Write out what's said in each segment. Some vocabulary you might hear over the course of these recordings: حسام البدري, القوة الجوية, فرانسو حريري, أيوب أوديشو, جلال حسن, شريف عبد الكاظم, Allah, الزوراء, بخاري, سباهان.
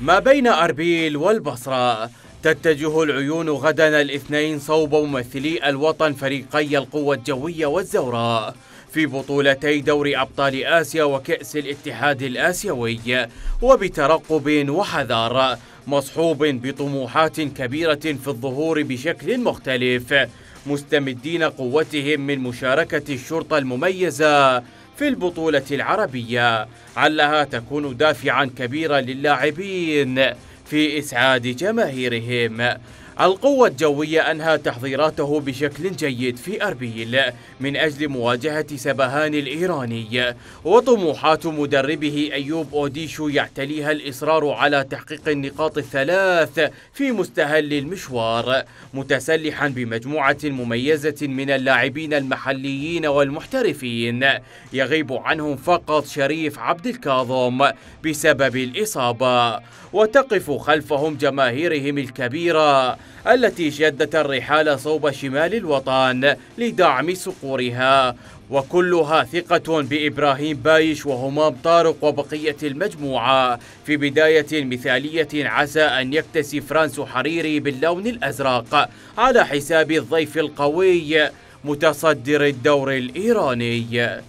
ما بين أربيل والبصرة تتجه العيون غدا الاثنين صوب ممثلي الوطن فريقي القوة الجوية والزوراء في بطولتي دوري أبطال آسيا وكأس الاتحاد الآسيوي، وبترقب وحذر مصحوب بطموحات كبيرة في الظهور بشكل مختلف، مستمدين قوتهم من مشاركة الشرطة المميزة في البطولة العربية، علها تكون دافعا كبيرا للاعبين في إسعاد جماهيرهم. القوة الجوية أنهى تحضيراته بشكل جيد في أربيل من أجل مواجهة سباهان الإيراني، وطموحات مدربه أيوب أوديشو يعتليها الإصرار على تحقيق النقاط الثلاث في مستهل المشوار، متسلحا بمجموعة مميزة من اللاعبين المحليين والمحترفين، يغيب عنهم فقط شريف عبد الكاظم بسبب الإصابة، وتقف خلفهم جماهيرهم الكبيرة التي شدت الرحال صوب شمال الوطن لدعم صقورها، وكلها ثقة بإبراهيم بايش وهمام طارق وبقية المجموعة. في بداية مثالية عسى أن يكتسي فرانسو حريري باللون الأزرق على حساب الضيف القوي متصدر الدور الإيراني.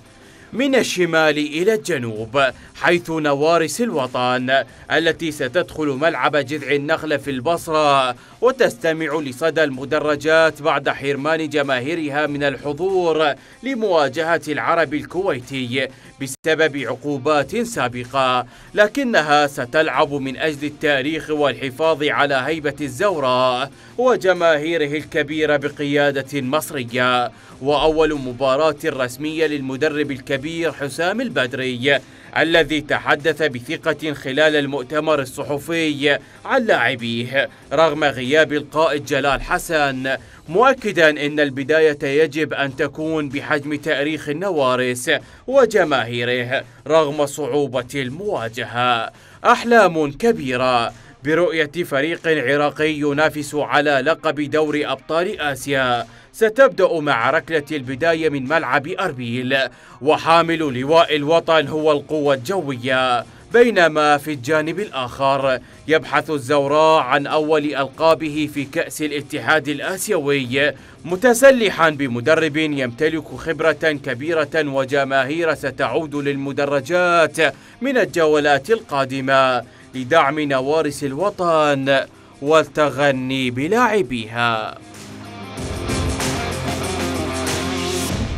من الشمال إلى الجنوب حيث نوارس الوطن التي ستدخل ملعب جذع النخلة في البصرة وتستمع لصدى المدرجات بعد حرمان جماهيرها من الحضور لمواجهة العرب الكويتي بسبب عقوبات سابقة، لكنها ستلعب من أجل التاريخ والحفاظ على هيبة الزوراء وجماهيره الكبيرة بقيادة مصرية. وأول مباراة رسمية للمدرب الكبير حسام البدري الذي تحدث بثقة خلال المؤتمر الصحفي عن لاعبيه رغم غياب القائد جلال حسن، مؤكدا أن البداية يجب أن تكون بحجم تاريخ النوارس وجماهيره رغم صعوبة المواجهة. أحلام كبيرة برؤية فريق عراقي ينافس على لقب دوري أبطال آسيا ستبدأ مع ركلة البداية من ملعب أربيل، وحامل لواء الوطن هو القوة الجوية، بينما في الجانب الآخر يبحث الزوراء عن أول ألقابه في كأس الاتحاد الآسيوي، متسلحا بمدرب يمتلك خبرة كبيرة وجماهير ستعود للمدرجات من الجولات القادمة لدعم نوارس الوطن والتغني بلاعبيها.